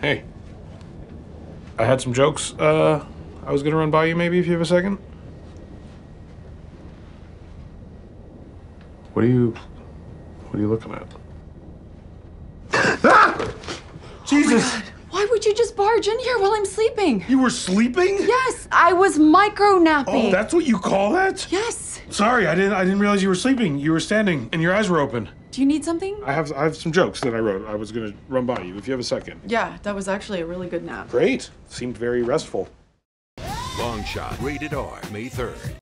Hey, I had some jokes I was gonna run by you maybe if you have a second. What are you looking at? Ah! Jesus! Oh, why would you just barge in here while I'm sleeping? You were sleeping? Yes, I was micro-napping. Oh, that's what you call that? Yes. Sorry, I didn't realize you were sleeping. You were standing and your eyes were open. Do you need something? I have some jokes that I wrote. I was gonna run by you if you have a second. Yeah, that was actually a really good nap. Great. Seemed very restful. Long Shot, rated R, May 3rd.